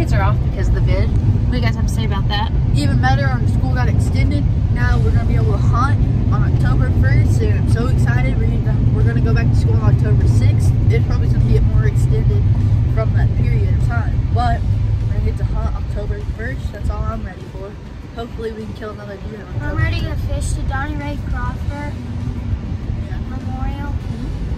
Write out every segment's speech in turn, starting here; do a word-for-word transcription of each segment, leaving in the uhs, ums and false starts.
kids are off because of the vid. What do you guys have to say about that? Even better, our school got extended. Now we're going to be able to hunt on October first, and I'm so excited. We're going to, we're going to go back to school on October sixth. It's probably going to get more extended from that period of time. But we're going to get to hunt October first. That's all I'm ready for. Hopefully we can kill another deer. I'm ready to fish to Donny Ray Crawford yeah. Memorial.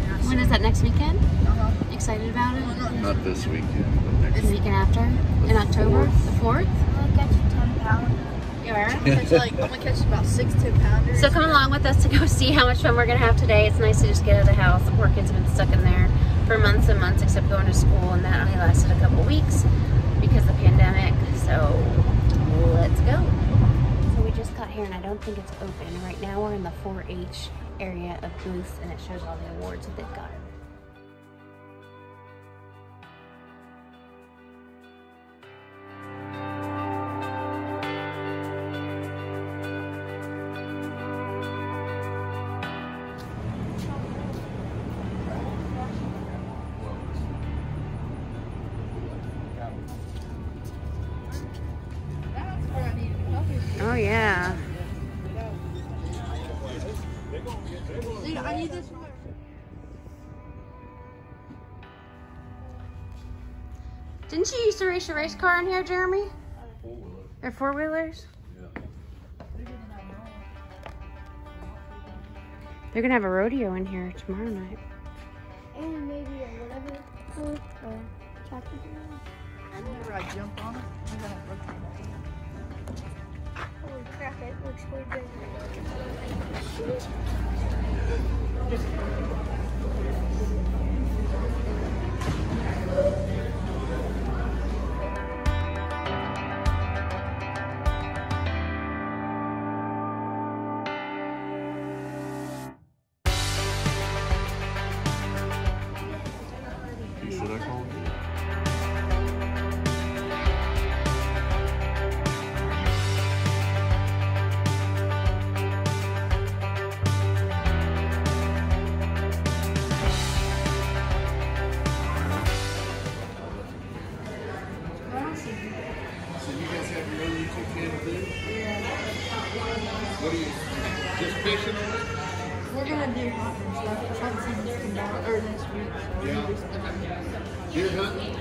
Yeah, when is that, next weekend? Uh-huh. Excited about it? Not this weekend, but next weekend. The weekend after? In October? The fourth? I'm going to catch a ten pounder. You are? I'm going to catch about six ten pounders. So come along with us to go see how much fun we're going to have today. It's nice to just get out of the house. The poor kids have been stuck in there for months and months, except going to school, and that only lasted a couple weeks because of the pandemic. So let's go. So we just got here, and I don't think it's open. Right now we're in the four H area of booths, and it shows all the awards that they've got. Oh yeah. Dude, I need this one. Didn't you used to race your race car in here, Jeremy? Four wheelers. Or four wheelers? Yeah. They're gonna have a rodeo in here tomorrow night. And maybe a whatever food or chocolate. Whenever I jump on it, I'm gonna look at it. Holy crap, it looks really good. You said I called you? What are you, just fishing on it? We're gonna deer hunt and stuff. We're trying to see deer tomorrow, or next week. So yeah. Deer hunting?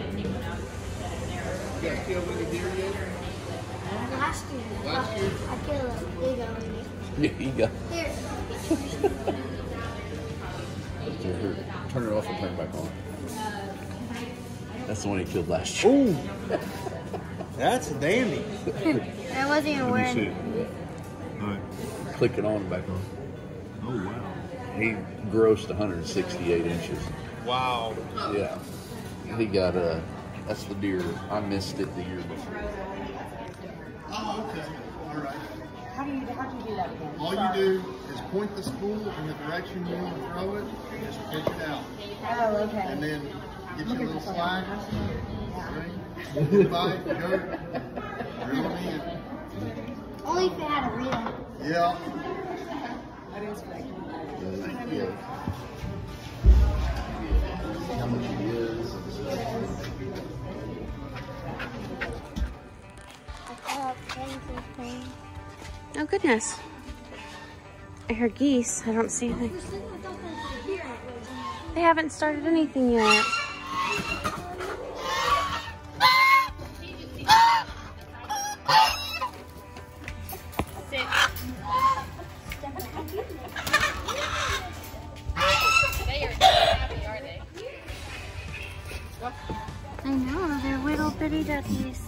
You guys killed any deer yet? Last year. Last year? I killed a big one. There you go. Here. Turn it off and turn it back on. That's the one he killed last year. Ooh! That's a dandy. I wasn't even wearing it. Right. Click it on back on. Oh wow. He grossed one hundred sixty-eight inches. Wow. Yeah. He got a. Uh, that's the deer. I missed it the year before. Oh okay. All right. How do you how do you do that again? All Sorry. you do is point the spool in the direction you want to throw it and just pitch it out. Oh okay. And then get your little slide. Goodbye. Go. Reel me in. Only if they had a reel. Yeah. I didn't expect that. Yeah. How much it is. I caught things. Oh, goodness. I hear geese. I don't see anything. They haven't started anything yet. Duppies.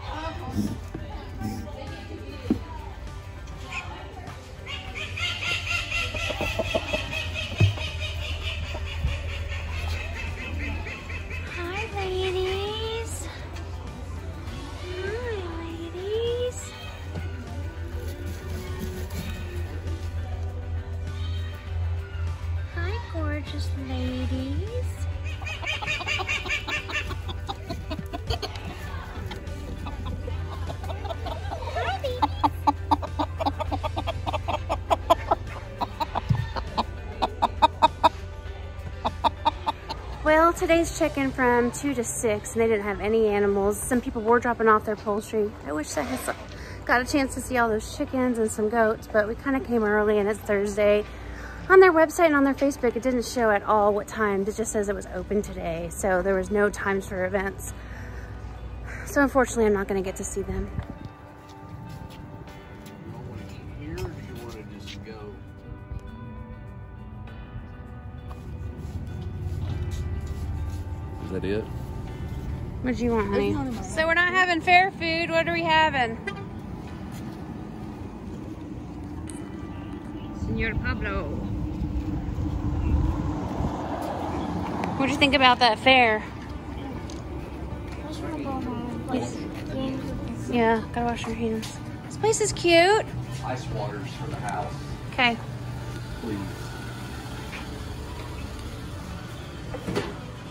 Hi, ladies. Hi, ladies. Hi, gorgeous ladies. today's check-in from two to six, and they didn't have any animals. Some people were dropping off their poultry. I wish I had got a chance to see all those chickens and some goats, but we kind of came early, and it's Thursday. On their website and on their Facebook, it didn't show at all what times. It just says it was open today, so there was no times for events. So unfortunately, I'm not going to get to see them. You want to eat here, or do you want to just go? Is that it? What do you want, honey? So we're not having fair food. What are we having? Senor Pablo. What do you think about that fair? Yes. Yeah, gotta wash your hands. This place is cute. Ice waters for the house. Okay. Please.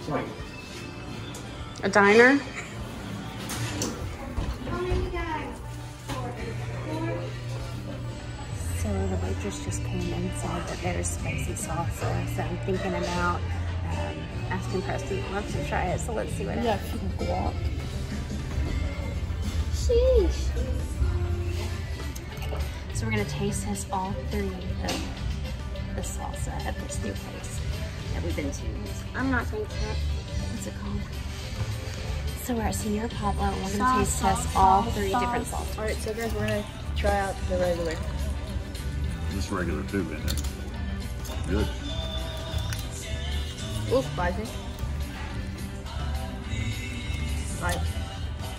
Sorry. A diner? How many guys? Four. Four. So the waitress just came and said that there's spicy salsa, so I'm thinking about Um, asking Preston if he wants to try it, so let's see what it is. Yeah, guac. Sheesh. So we're gonna taste this, all three of the salsa at this new place that we've been to. I'm not going to. What's it called? So we're at Senor Pablo, and we're gonna taste test all three different salsas. All right, so guys, we're gonna try out the regular. This regular too, man. Good. Oh, spicy. Alright,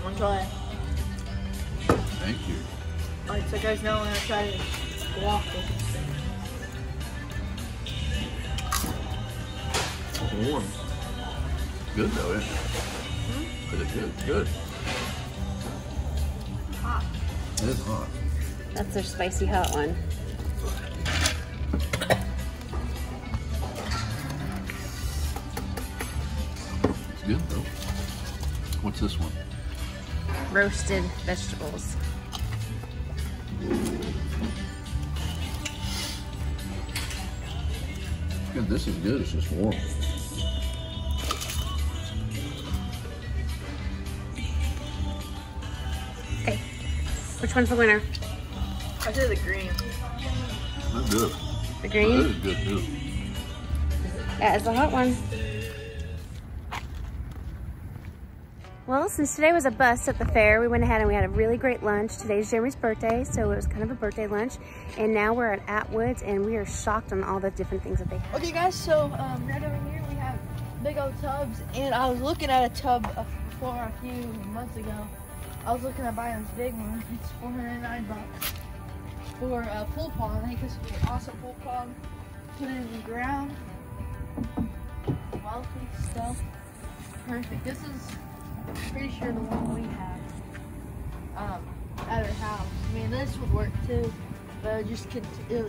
enjoy it. Thank you. Alright, so guys, now I'm going to try to go off this. It's warm. Good though, isn't it? Hmm? Is it good? Good. Hot. It is hot. That's their spicy hot one. Good though. What's this one? Roasted vegetables. Good, this is good, it's just warm. Okay. Which one's the winner? I did the green. That's good. The green? That is good too. That is the hot one. Well, since today was a bust at the fair, we went ahead and we had a really great lunch. Today's Jeremy's birthday, so it was kind of a birthday lunch. And now we're at Atwoods, and we are shocked on all the different things that they have. Okay, guys, so um, right over here we have big old tubs. And I was looking at a tub before a few months ago. I was looking at buying this big one. It's four hundred nine bucks for a pool pond. I think this would be an awesome pool pond. Put it in the ground. Wild food stuff. Perfect. This is pretty sure the one we had um, at our house. I mean, this would work too, but it just it, the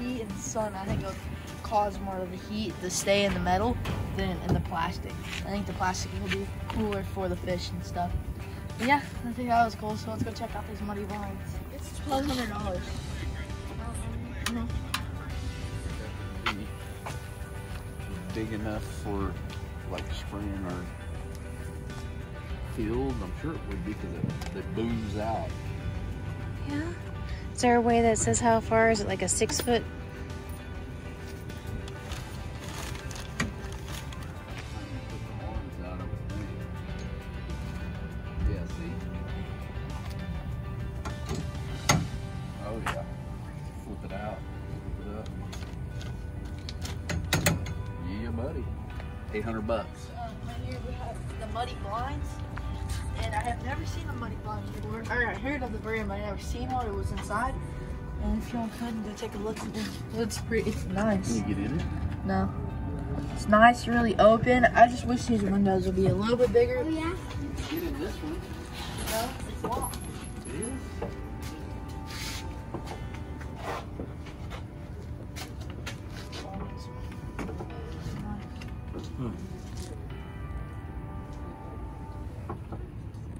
heat and the sun, I think it would cause more of the heat to stay in the metal than in the plastic. I think the plastic will be cooler for the fish and stuff. But yeah, I think that was cool, so let's go check out these Muddy Blinds. It's twelve hundred dollars. Mm-hmm. Big enough for like spraying or field, I'm sure it would be because it, it booms out. Yeah. Is there a way that says how far? Is it like a six foot? Yeah, see? Oh, yeah. Flip it out. Flip it up. Yeah, buddy. eight hundred bucks. Um, right here we have the Muddy Blinds. And I have never seen a Muddy Blinds before. Or I heard of the brand, but I never seen one. It was inside. And if y'all could go take a look at this, it looks pretty, it's nice. Can you get in it? No. It's nice, really open. I just wish these windows would be a little bit bigger. Oh, yeah. You can get in this one. No, it's locked. It is?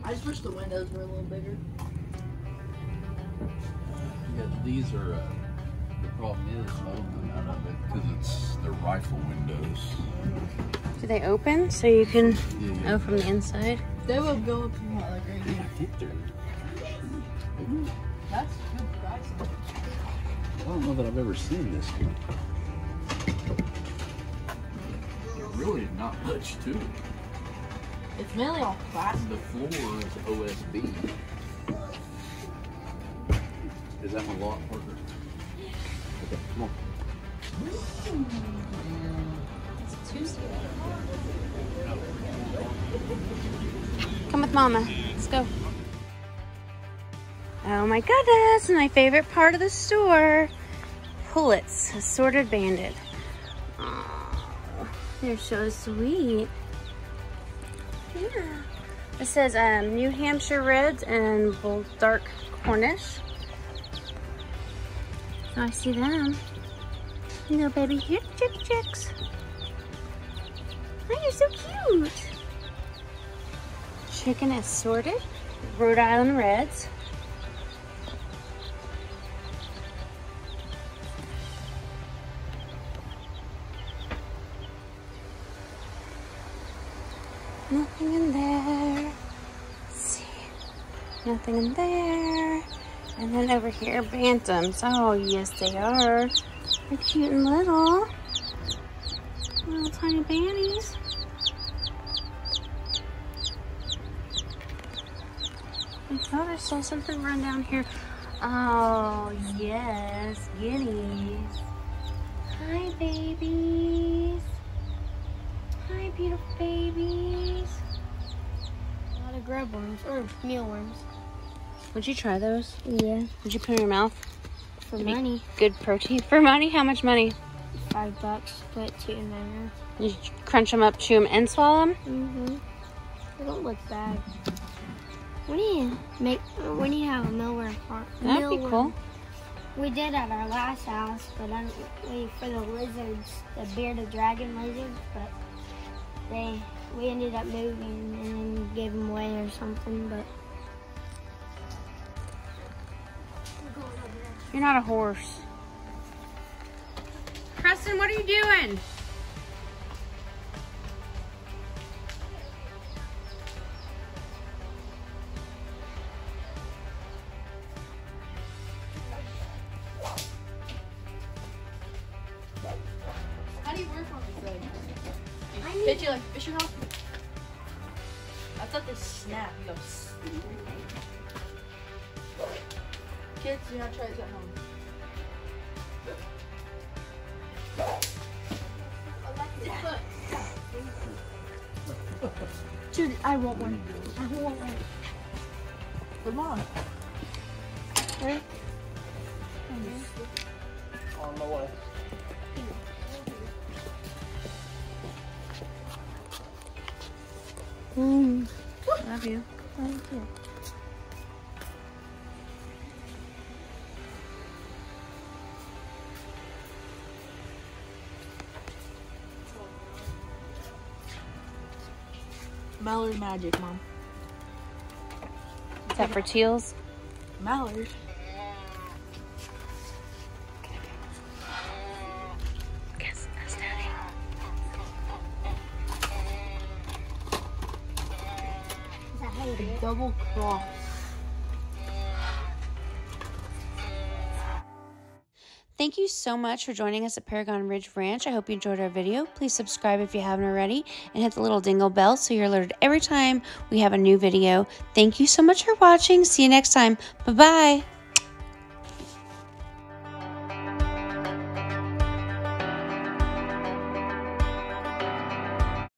I just wish the windows were a little bigger. Yeah, these are, uh, the problem is, I don't know about it, because it's, they're rifle windows. Do they open so you can mm-hmm. oh, from the inside? They will go up from like right here. I think they're mm-hmm. That's good price. I don't know that I've ever seen this one. Really not much to it. It's mainly all plastic. The floor is O S B. Is that one a lot harder? Yeah. Okay, come on. It's Tuesday. Come with Mama. Let's go. Oh my goodness, my favorite part of the store. Pullets, assorted banded. Oh, they're so sweet. Yeah. It says um, New Hampshire Reds and Dark Cornish. So I see them. You know, baby, chick, chick, chicks. Oh, you're so cute. Chicken assorted, Rhode Island Reds. Nothing in there. Let's see. Nothing in there. And then over here, bantams. Oh, yes, they are. They're cute and little. Little tiny banties. I thought I saw something run down here. Oh, yes. Guineas. Hi, babies. Hi, beautiful babies. A lot of grub worms or mealworms. Would you try those? Yeah. Would you put in your mouth? For That'd money. Good protein. For money? How much money? Five bucks. Put two in my mouth. You crunch them up, chew them, and swallow them? Mm-hmm. They don't look bad. When do you make? When do you have a mealworm farm? That'd mealworm. be cool. We did at our last house, but I don't, we, for the lizards, the bearded dragon lizards, but. They, we ended up moving and then gave them away or something, but. You're not a horse. Preston, what are you doing? How do you work on this thing? Did you like fish it off? I thought this snap goes. Kids, do not try this at home. Dude, I want one. I want one. Come on. Right? Mm-hmm. On the way. Mm. Love you. Thank you. Mallard magic, Mom. Is that for teals? Mallard. A double cross. Thank you so much for joining us at Paragon Ridge Ranch. I hope you enjoyed our video. Please subscribe if you haven't already and hit the little dingle bell so you're alerted every time we have a new video. Thank you so much for watching. See you next time. Bye-bye.